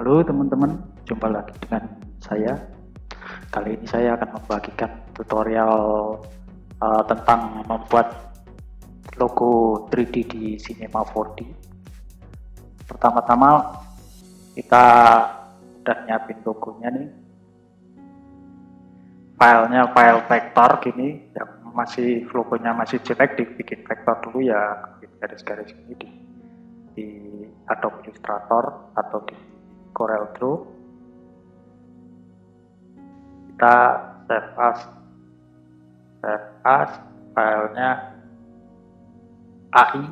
Halo teman-teman, jumpa lagi dengan saya. Kali ini saya akan membagikan tutorial tentang membuat logo 3D di Cinema 4D. Pertama-tama kita udah nyiapin logonya nih. Filenya file vektor gini, yang masih logonya masih jelek dibikin vektor dulu ya, garis-garis ini di Adobe Illustrator atau di Corel Draw. Kita save as filenya AI.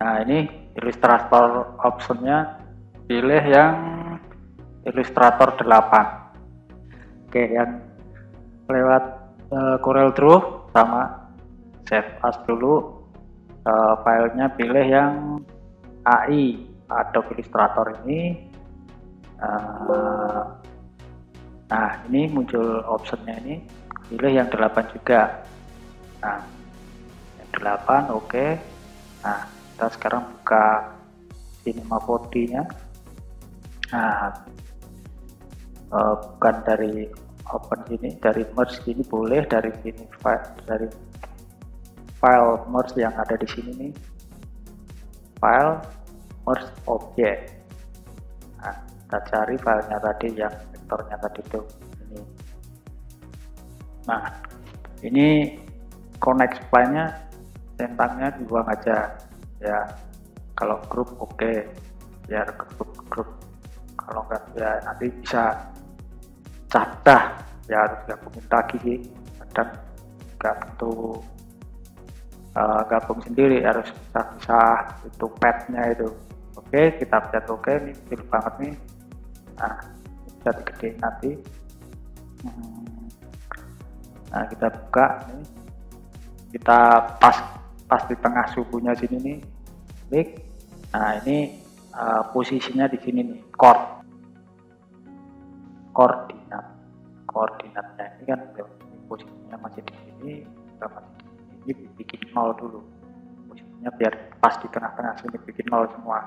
Nah ini Illustrator optionnya, pilih yang Illustrator 8. Oke, yang lewat Corel Draw sama save as dulu. Filenya pilih yang AI Adobe Illustrator ini. Nah ini muncul optionnya, ini pilih yang 8 juga. Nah yang 8 oke. Nah kita sekarang buka Cinema 4D nya. Nah bukan dari open sini, dari merge ini boleh, dari sini file merge yang ada di sini nih, file merge object. Nah, kita cari filenya tadi yang vektornya tadi itu ini. Nah ini connect spline-nya, centangnya dibuang aja ya. Kalau grup oke, biar grup, kalau enggak ya nanti bisa cadah ya, harus gabungin lagi sih, dan enggak tentu gabung sendiri, harus pisah-pisah itu padnya itu. Oke, kita pencet oke, ini kecil banget nih. Nah, bisa digedein nanti. Nah, kita buka nih. Kita pas di tengah sukunya sini nih. Klik. Nah, ini posisinya di sini nih, koordinatnya ini kan posisinya masih di sini, ini bikin 0 dulu posisinya biar pas di tengah-tengah sini, bikin 0 semua.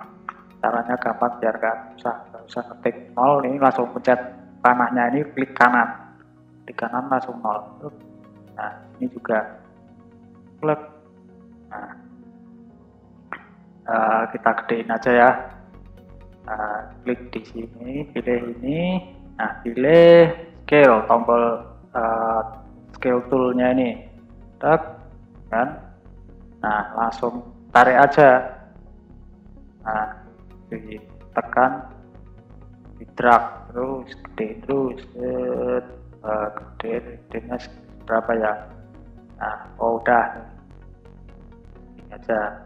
Caranya gampang biar gak usah ketik 0, ini langsung pencet panahnya ini, klik kanan langsung 0. Nah ini juga klik. Nah kita gedein aja ya. Klik di sini, pilih ini. Nah pilih scale, tombol scale toolnya ini, tak kan. Nah langsung tarik aja, nah ditekan, di drag terus, gedenya berapa ya. Nah udah ini aja.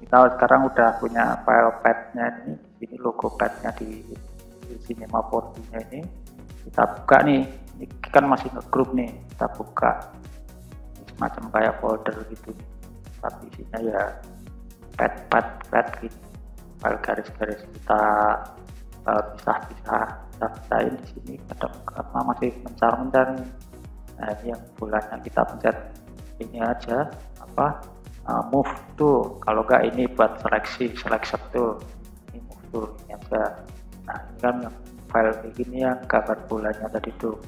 Kita sekarang udah punya file padnya ini, ini logo padnya di Cinema 4D nya ini. Kita buka nih, ini kan masih ngegroup nih, kita buka macam kayak folder gitu, tapi isinya ya pad gitu, file garis-garis kita pisah-pisahin di sini. Ada masih mencar-mencar nih. Nah ini yang bulannya kita pencet ini aja, move tool, kalau enggak ini buat selection tool, ini move tool ini aja. Nah ini kan yang file begini yang gambar bulannya tadi tuh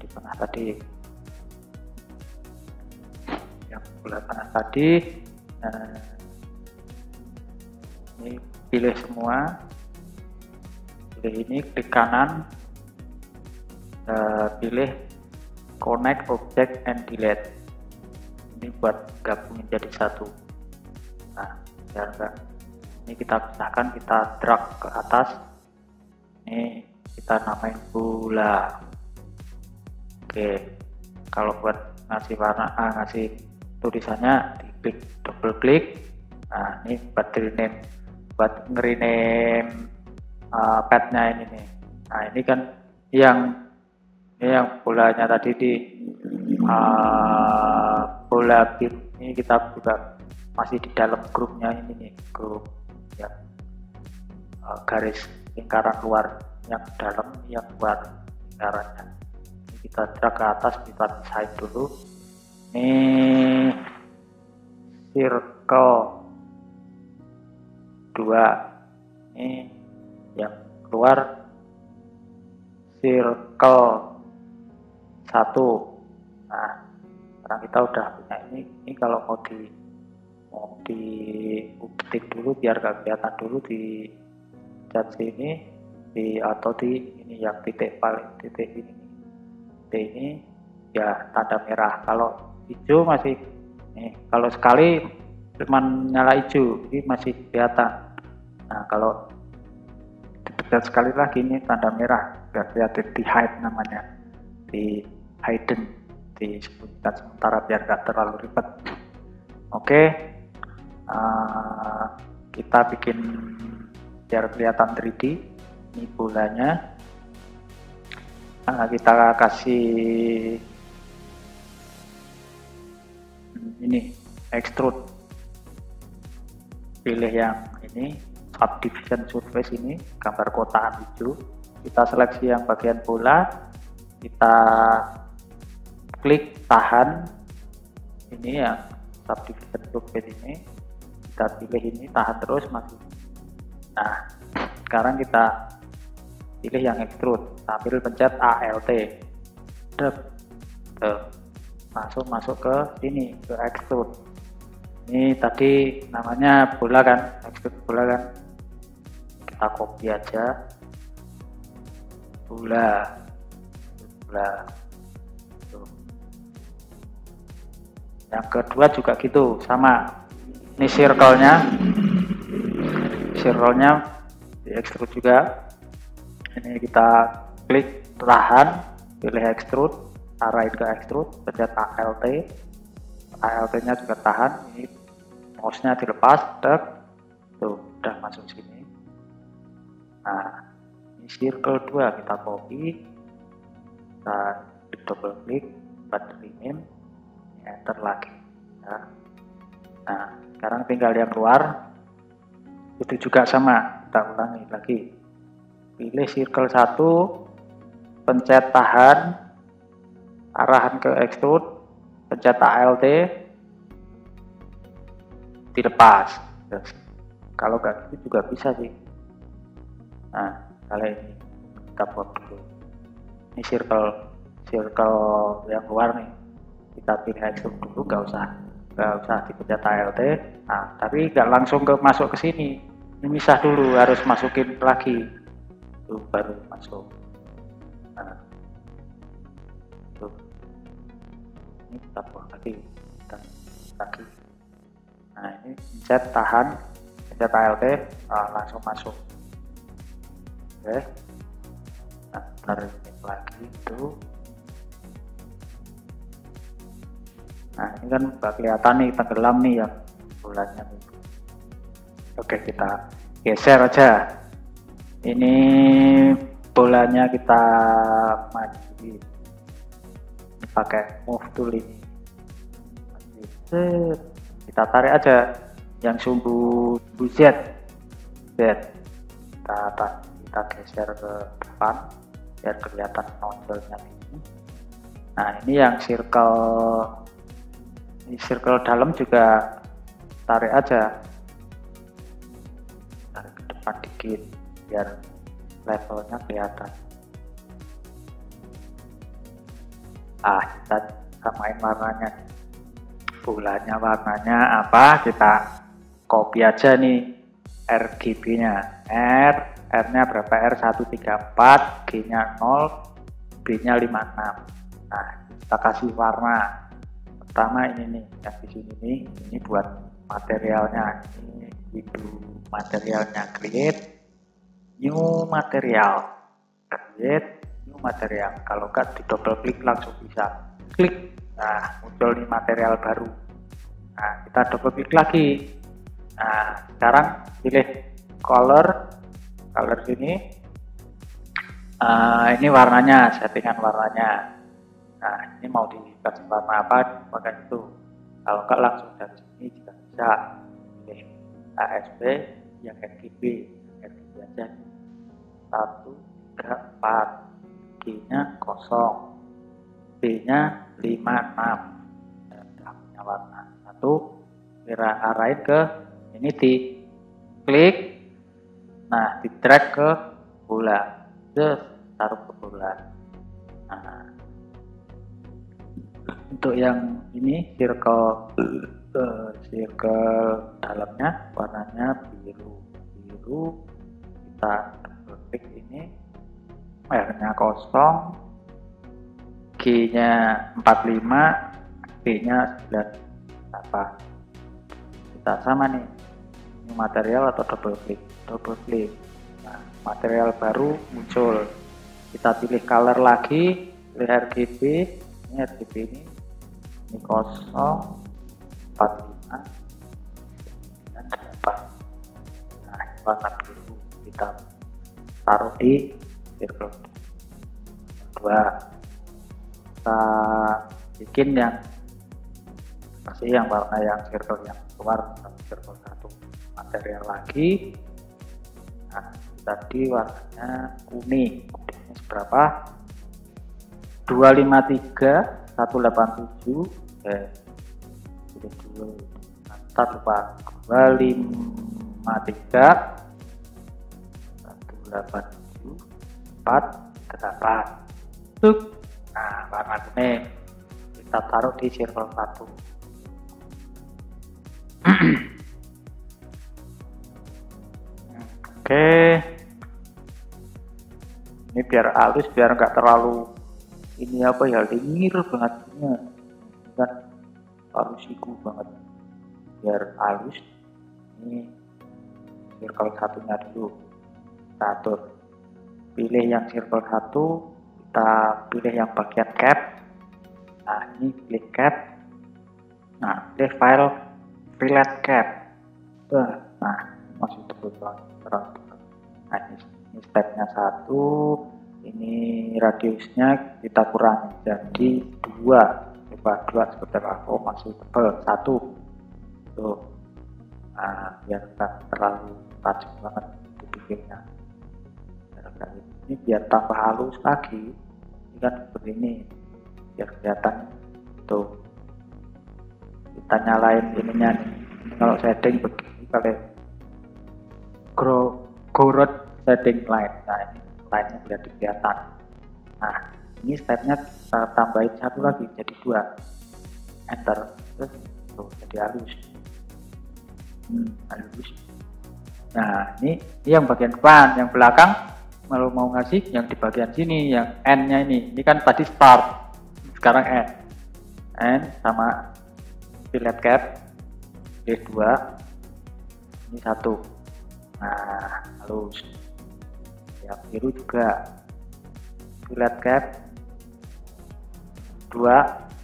di tengah tadi, belakangan tadi. Ini pilih semua, pilih ini, klik kanan, pilih connect object and delete, ini buat gabungin jadi satu. Nah biarkan ini kita pisahkan, kita drag ke atas, ini kita namain bola. Oke, kalau buat ngasih warna, ngasih tulisannya diklik, double klik. Nah ini buat rename, buat ngerename padnya ini nih. Nah ini kan yang bolanya tadi di bola bin ini, kita juga masih di dalam grupnya ini nih, grup yang garis lingkaran luar, yang dalam yang luar lingkarannya. Ini kita drag ke atas, kita pisahin dulu. Ini circle 2. Ini yang keluar circle 1. Nah, sekarang kita udah punya ini kalau mau di update dulu biar gak kelihatan dulu di cat sini atau di ini yang titik paling titik ini ya tanda merah, kalau hijau masih nih, kalau sekali cuman nyala hijau ini masih kelihatan. Nah kalau ditekan sekali lagi ini tanda merah biar kelihatan, di hide namanya, di hidden, di sementara biar gak terlalu ribet. Oke, kita bikin biar kelihatan 3D ini bolanya. Kita kasih ini extrude, pilih yang ini subdivision surface, ini gambar kotaan hijau, kita seleksi yang bagian bola, kita klik tahan ini yang subdivision surface ini, kita pilih ini, tahan terus masih. Nah sekarang kita pilih yang extrude, sambil pencet ALT, masuk ke sini, ke extrude. Ini tadi namanya bola kan, extrude bola kan, kita copy aja bola. Tuh. Yang kedua juga gitu, sama, ini circle-nya di extrude juga. Ini kita klik, tahan, pilih extrude, arahin ke extrude, pencet ALT nya juga tahan, ini mouse nya dilepas, tuh udah masuk sini. Nah ini circle 2 kita copy, kita double klik, bateraiin, enter lagi ya. Nah sekarang tinggal yang keluar itu juga sama, kita ulangi lagi, pilih circle 1, pencet tahan, arahan ke extrude, pencet ALT, dilepas. Kalau gak gitu juga bisa sih. Nah kalau ini kita buat dulu, ini circle yang keluar nih, kita pilih extrude dulu, gak usah dipencet ALT. Nah tapi gak langsung masuk ke sini, ini misah dulu, harus masukin lagi baru masuk. Nah, tuh. Ini kita buang lagi, kita. Nah ini pencet tahan, pencet ALT, langsung masuk. Oke, nah, tarik lagi itu. Nah ini kan nggak kelihatan nih, tenggelam nih yang bulannya. Oke kita geser aja. Ini bolanya kita maju pakai move tool ini, kita tarik aja yang sumbu Z, kita geser ke depan biar kelihatan nonjolnya ini. Nah ini yang circle dalam juga tarik aja, tarik ke depan dikit biar levelnya kelihatan. Kita samain warnanya, bolanya warnanya apa, kita copy aja nih RGB nya, R nya berapa, R134, G nya 0, B nya 56. Nah kita kasih warna pertama ini nih yang di sini nih, ini buat materialnya, ini biru materialnya, create new material, create new material. Kalau nggak di double klik langsung bisa klik, nah muncul di material baru. Nah kita double klik lagi. Nah sekarang pilih color sini, ini warnanya, settingan warnanya. Nah ini mau dikasih warna apa, maka itu kalau nggak langsung dari sini juga bisa pilih ASB yang RGB aja. 1, 3, 4, G nya 0, B nya 56, sudah punya warna. Satu, kita arahin ke ini, di klik Nah, di drag ke bulan, terus taruh ke bulan. Nah, untuk yang ini circle dalamnya warnanya biru, kita klik ini, R-nya kosong, G-nya 45, B-nya 98. Kita sama nih, ini material atau double klik. Nah, material baru muncul, kita pilih color lagi, pilih RGB, ini RGB ini kosong, 45 dan 8. Nah, warna biru kita taruh di circle 2. Kita bikin yang masih yang warna yang circle yang keluar, circle 1, material lagi. Nah, tadi warnanya kuning, kuningnya seberapa? 253 187 253 187 438. Nah, warna kuning kita taruh di circle 1. Oke, ini biar halus, biar nggak terlalu ini apa ya, lingir banget ini dan harus siku banget, biar halus. Ini circle satunya dulu kita atur, pilih yang circle 1, kita pilih yang bagian cap. Nah, ini klik cap. Nah, pilih file fillet cap. Nah, masih terbuka terang. Nah, ini stepnya 1, ini radiusnya kita kurangi jadi 2. Coba 2 sebentar, oh masih tebal 1 tuh. Nah, biar tak terlalu tajam banget itu bikinnya. Ini biar tambah halus lagi, ini kan seperti ini biar kelihatan tuh. Kita nyalain ininya nih. Kalau setting begini, kalau gorod setting line, nah ini line-nya biar kelihatan. Nah, ini stepnya kita tambahin 1 lagi jadi 2, enter, terus tuh jadi halus. Halus. Nah, ini yang bagian depan, yang belakang kalau mau ngasih yang di bagian sini yang n-nya ini kan tadi start, sekarang n sama fillet cap D2 ini 1. Nah, halus. Yang biru juga fillet cap 2,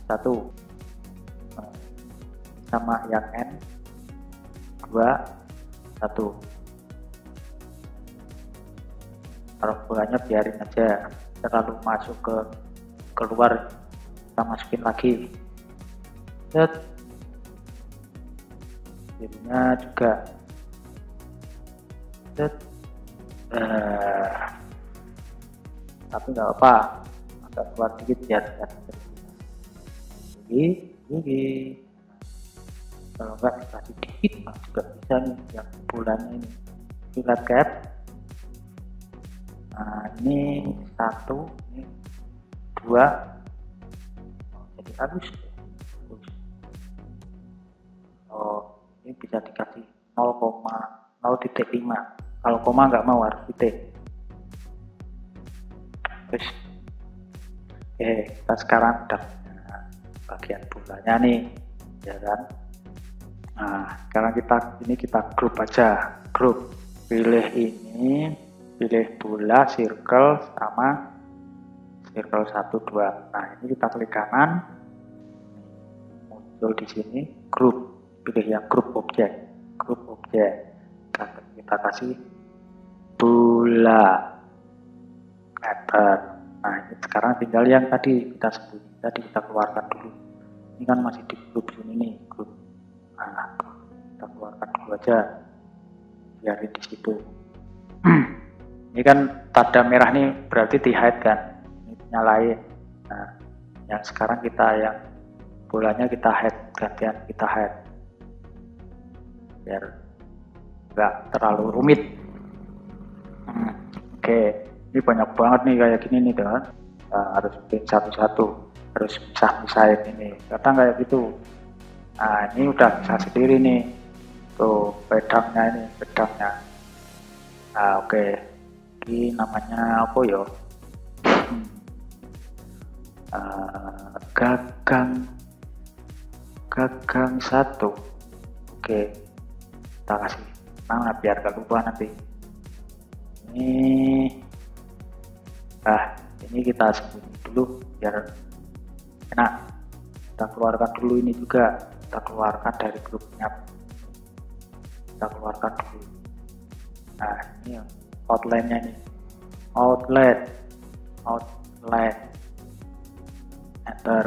1 sama yang n 2, 1. Kalau bolanya biarin aja, terlalu masuk ke keluar, kita masukin lagi. Set birunya juga. Set tapi nggak apa, agak keluar dikit ya. Gigi. Kalau nggak dikasih dikit juga bisa nih yang bulan ini. Fillet cap. Nah, ini 1, ini 2. Jadi harus. Oh, ini bisa dikasih 0,0.5. Kalau koma nggak mau, harus titik. Terus, kita sekarang bagian bulannya nih, ya kan? Nah, sekarang kita grup aja, grup. Pilih ini, pilih bola, circle sama circle 1, 2. Nah, ini kita klik kanan, muncul di sini grup. Pilih yang grup objek. Kita kasih bola, enter. Nah, ini sekarang tinggal yang tadi kita keluarkan dulu. Ini kan masih di grup sini nih, grup. Nah, kita keluarkan dulu aja, biar di situ. Ini kan tanda merah nih, berarti di hide kan, ini nyalain. Nah, yang sekarang yang bolanya kita hide, gantian kita hide, biar nggak terlalu rumit. Oke, ini banyak banget nih kayak gini nih kan. Nah, harus bikin satu-satu, harus pisah-pisahin ini. Kadang kayak gitu. Nah, ini udah bisa sendiri nih. Tuh, pedangnya ini, pedangnya. Nah, oke. Ini namanya apa ya? Gagang satu. Oke, kita kasih nama biar gak lupa nanti. Ini ini kita sembunyi dulu biar enak. Kita keluarkan dulu ini juga, kita keluarkan dari grupnya, kita keluarkan dulu. Nah, ini outline-nya nih, outline enter.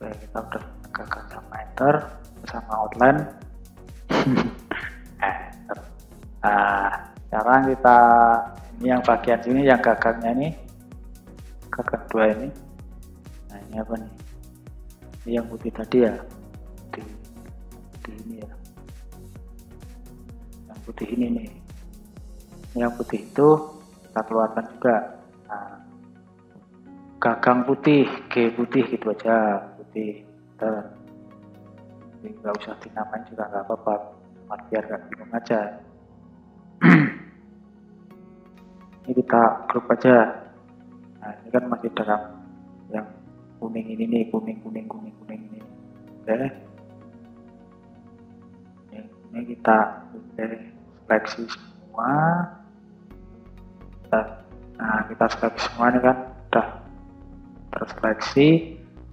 Oke, kita udah gagang sama enter sama outline. Sekarang kita ini yang bagian sini yang gagangnya nih, gagang dua ini. Nah, ini apa nih? Ini yang putih tadi ya, di ini ya. Yang putih ini nih. Ini yang putih itu kita keluarkan juga. Nah, gagang putih, G putih gitu aja, putih. Ini nggak usah dinamain juga nggak apa-apa, biar nggak bingung aja. Ini kita grup aja. Nah, ini kan masih dalam yang kuning ini nih, kuning ini. Oke. Ini kita seleksi semua. Nah, kita seleksi semua ini kan udah terseleksi.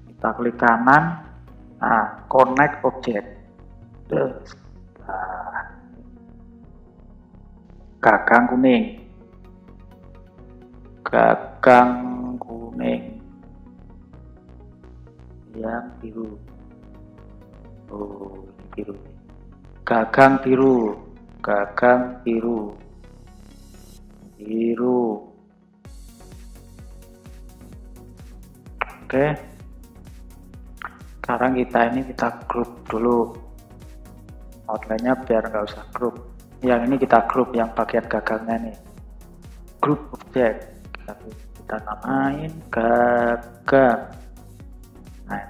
Kita klik kanan. Nah, connect object. Nah, gagang kuning. Gagang kuning yang biru. Oh, ini biru. Gagang biru, gagang biru, biru. Oke, sekarang kita grup dulu outline-nya biar nggak usah grup. Yang ini kita grup yang bagian gagangnya nih, grup objek. Kita namain gagang. Nah,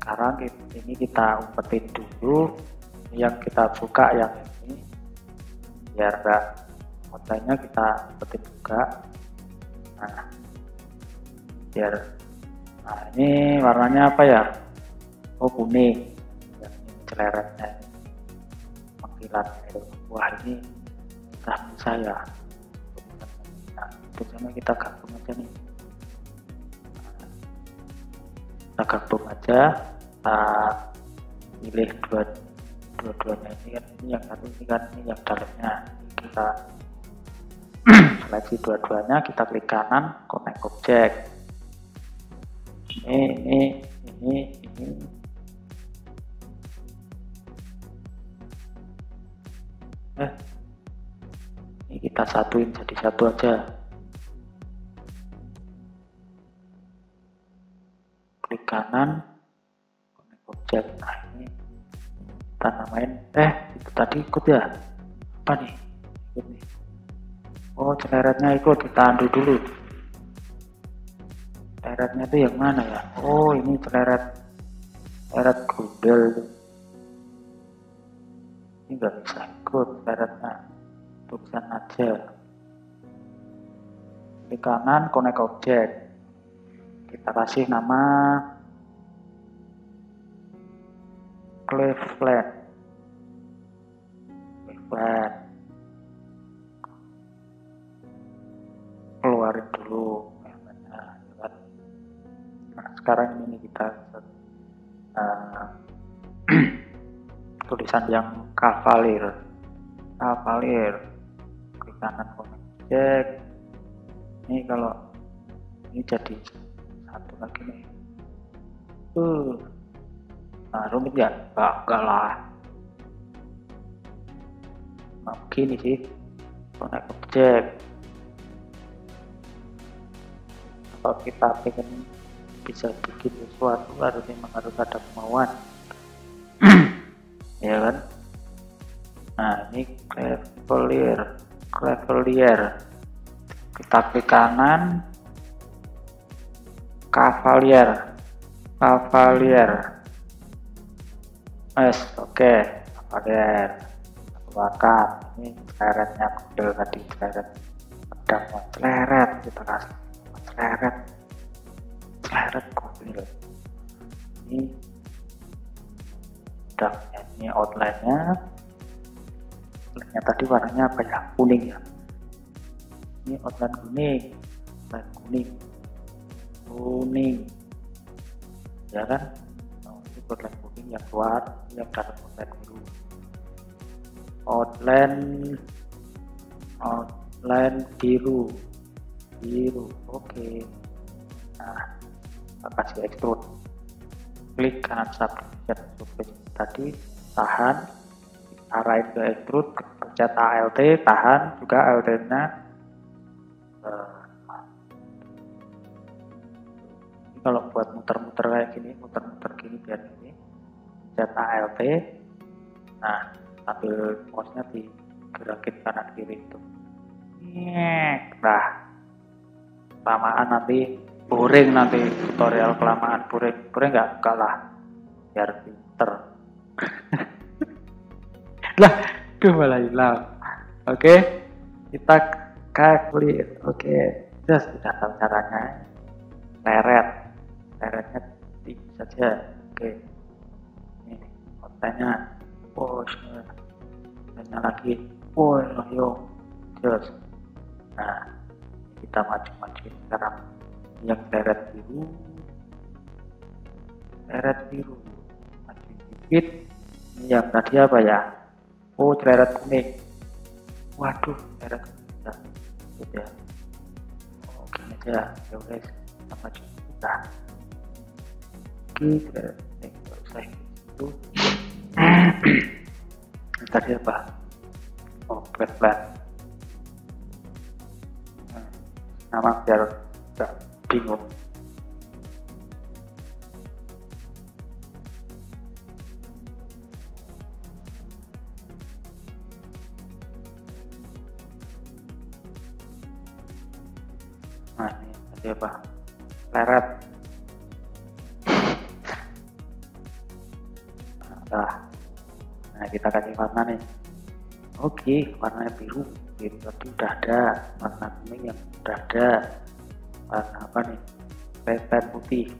sekarang ini kita umpetin dulu. Yang kita buka yang ini biar enggak modelnya, kita umpetin juga. Nah, biar, nah ini warnanya apa ya? Oh, kuning. Dan ini celeretnya, mengkilat. Wah, ini udah bisa ya. Terusnya kita gabung aja nih, kita gabung aja, kita pilih dua-duanya ini kan, ini yang satu ini kan, ini yang dalamnya. Kita seleksi dua-duanya, kita klik kanan, connect object. Ini ini kita satuin jadi satu aja. Kanan objek. Nah, ini kita namain itu tadi ikut ya, apa nih, ikut nih. Oh, celeretnya ikut. Kita undo dulu, celeretnya itu yang mana ya? Oh, ini celeret gundel ini nggak bisa ikut celeretnya, tulisan aja. Di kanan connect objek, kita kasih nama Cleveland. Keluarin dulu. Nah, sekarang ini kita tulisan yang Cavalier. Klik kanan objek. Ini kalau ini jadi satu lagi nih. Nah, rumit ya? Enggak lah. Nah, begini sih. Connect objek. Kalau kita pengen bisa bikin sesuatu, harus ada kemauan. Ya kan? Nah, ini clavelier, kita klik kanan, cavalier, yes, oke, cavalier, keluarkan. Ini cleretnya kecil tadi, cleret, pedang mau cleret, kita kasih cleret, cleret kecil. Ini pedangnya, ini outline-nya. Outline-nya tadi warnanya apa ya? Kuning ya. Ini outline kuning, ya kan? Nah, ini outline kuning yang keluar, yang dalam outline biru. Outline biru. Oke. Nah, kita kasih extrude. Klik kanan subdivision tadi, tahan, arahin ke extrude, pencet ALT, tahan juga ALT-nya. Kalau buat muter-muter kayak gini, biar ini pencet ALT. Nah, ambil mouse-nya digerakin kanan kiri itu. Nah, kelamaan nanti boring, nanti tutorial kelamaan boring enggak lah, biar pinter. Lah, malah hilang. Oke, kita klik. Oke, terus sudah tahu caranya. Leretnya tinggi saja. Oke, ini kotanya push, kotanya lagi push, terus. Nah, kita maju sekarang yang leret biru maju sedikit. Ini yang tadi apa ya? Oh, leret kuning. Waduh, leret kuning sudah. Oke aja, ya guys, kita maju kita. Oke, leret kuning selesai itu. Tadi apa? Oh, flat. Nama biar enggak bingung. Nah, ini tadi apa? Leret. Nah, kita kasih warna nih. Oke, warnanya biru. Tapi udah ada warna kuning yang udah ada, warna apa nih? Flat putih,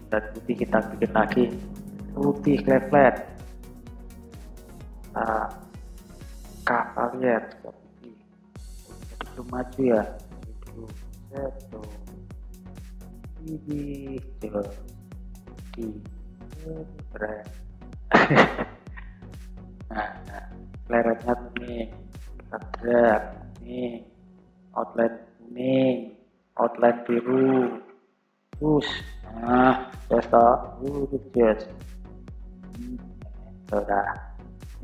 kita bikin lagi putih flat. Cavalier putih. Jadi belum maju ya. Nah, leretnya kuning, ada. Ini outline kuning, outline biru, terus ini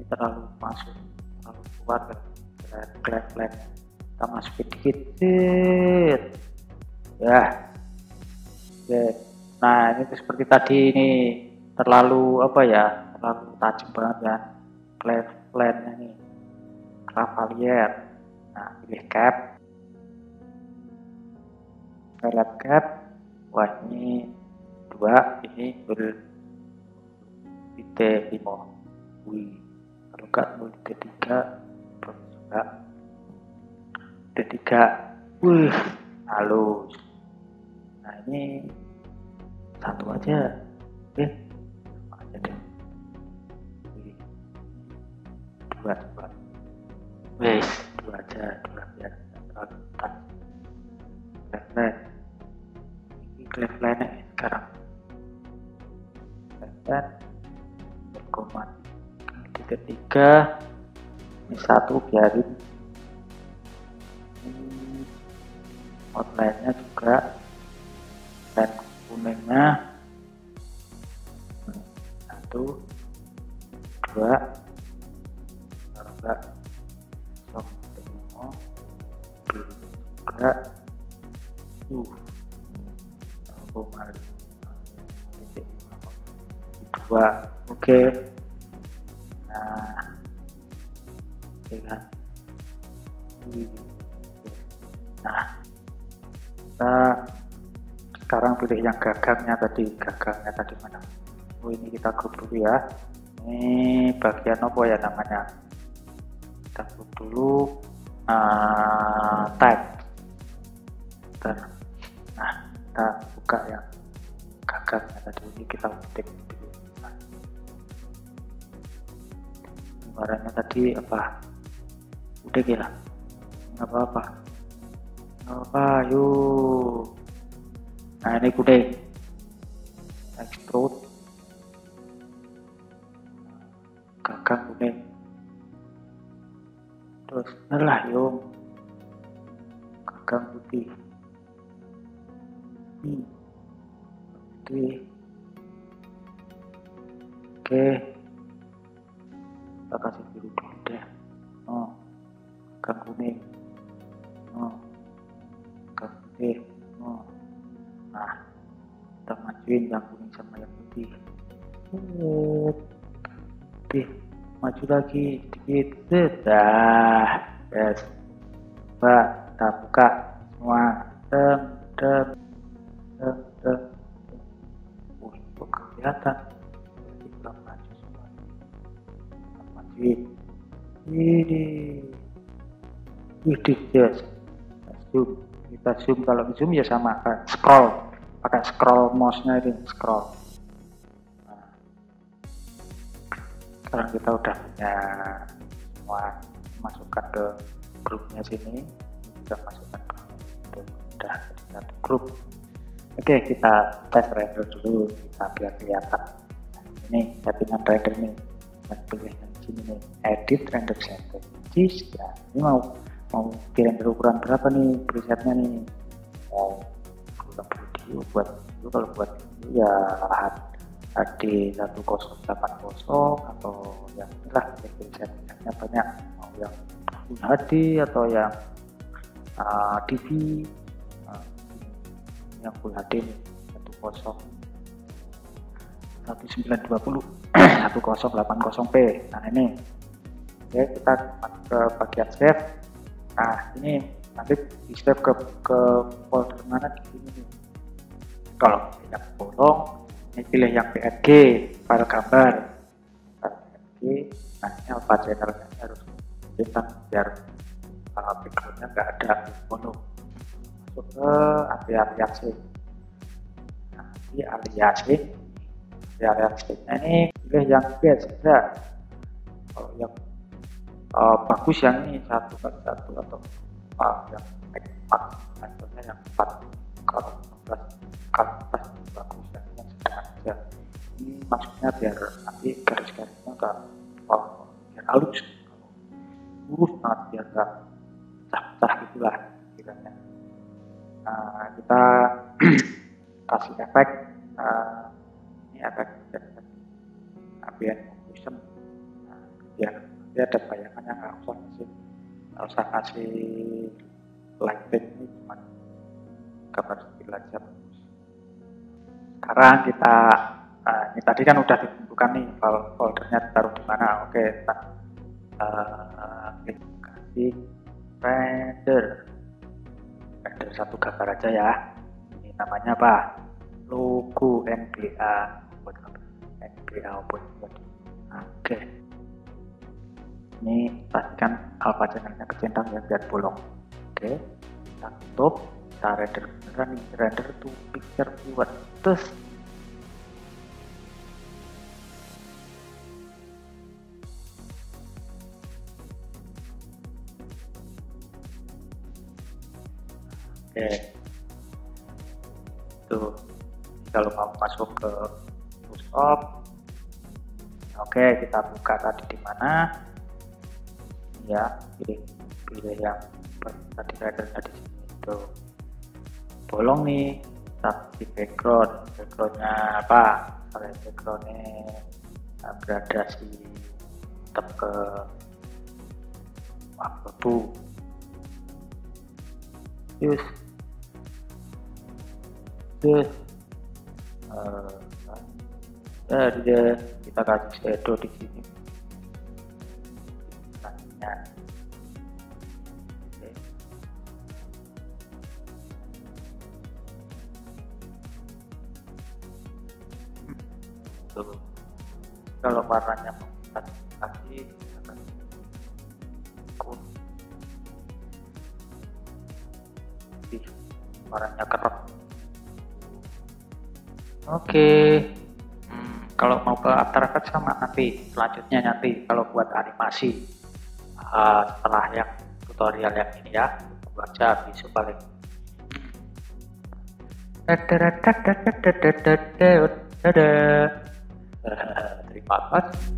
terlalu masuk, terlalu keluar, flat, kita masukin dikit ya. Nah, ini seperti tadi, ini terlalu apa ya, terlalu tajam banget ya, flat ini cavalier. Nah, pilih cap, select cap, wah ini 2, ini titik 5, wih, kalau enggak titik 3, juga titik 3, wih, halus. Nah, ini 1 aja, oke, aja deh, 2, wes. Ketiga ini 1, biarin. Outline-nya juga dan kuningnya 1, 2, kalau enggak sombong 2. Oke. dengan nah, kita sekarang pilih yang gagalnya tadi mana? Oh, ini kita gubuk ya. Ini bagian apa ya namanya? Kita gubuk dulu type. Nah, kita buka yang gagalnya tadi, ini kita kutip dulu. Gambarannya tadi apa? Udah gila. Nggak apa-apa. Yuk. Nah, ini kuning. Extrude. Gagang kuning. Terus nelah yuk. Gagang putih. Putih. Oke. Kita kasih biru dulu deh. Oh. Gagang kuning. Oh. Oh. Nah, kita majuin yang kuning sama yang putih. Putih, maju lagi sedikit. Dah, yes. Coba kita buka semua. Kok kelihatan? Kita maju semua. Majuin. Yes. Kita zoom, kalau zoom ya sama kan, scroll, pakai scroll mouse-nya ini, scroll. Nah, sekarang kita udah punya semua, masukkan ke grupnya sini, kita masukkan ke udah satu grup. Oke, kita tes render dulu, kita biar kelihatan. Ini settingan render nih, kita pilih yang sini nih, edit render setting, ya, ini mau kalian berukuran berapa nih presetnya nih, mau buat video, kalau buat video ya HD 1080 atau yang lah presetnya banyak, mau yang Full HD atau yang TV, yang Full HD nih 1920 1080p. Nah ini ya, kita ke bagian save. Nah ini nanti di save ke folder mana di sini. Kalau tidak bolong, ini pilih yang PNG, file gambar, PNG. Nah ini apa channelnya harus kita biar backgroundnya nggak ada mono. Masuk ke aliasing. Nah di aliasingnya ini pilih yang biasa. Kalau yang bagus yang ini 1 kali 1 atau yang 4 kalau 14 bagus yang sedang aja. Ini maksudnya biar nanti garis-garisnya nggak biar halus, lurus banget biar nggak pecah-pecah gitulah kiranya. Nah, kita kasih efek, ini efek ambient motion ya. Dia ada bayangan yang nggak usah kasih lighting, ini cuma gambar sekilas aja. Sekarang kita ini tadi kan udah ditentukan nih foldernya taruh di mana. Oke, kita kasih render satu gambar aja ya. Ini namanya apa? Logo NBA buat. Oke. Ini pastikan alpha channelnya kecentang ya biar bolong. Oke, kita tutup, kita render beneran nih, render to picture keyword. Terus oke tuh, kalau mau masuk ke Photoshop, oke kita buka tadi di mana ya, pilih yang tadi rendernya di sini tuh bolong nih, tapi backgroundnya apa? Kalau backgroundnya gradasi tetap ke abu, kita kasih shadow di sini. tempatnya. Oke. Tuh. Kalau warnanya membuat lagi akan putih, warnanya kerap. Oke. Kalau mau ke After Effects sama nanti, selanjutnya nanti kalau buat animasi setelah yang tutorial yang ini ya, baca bisu paling. Terima kasih.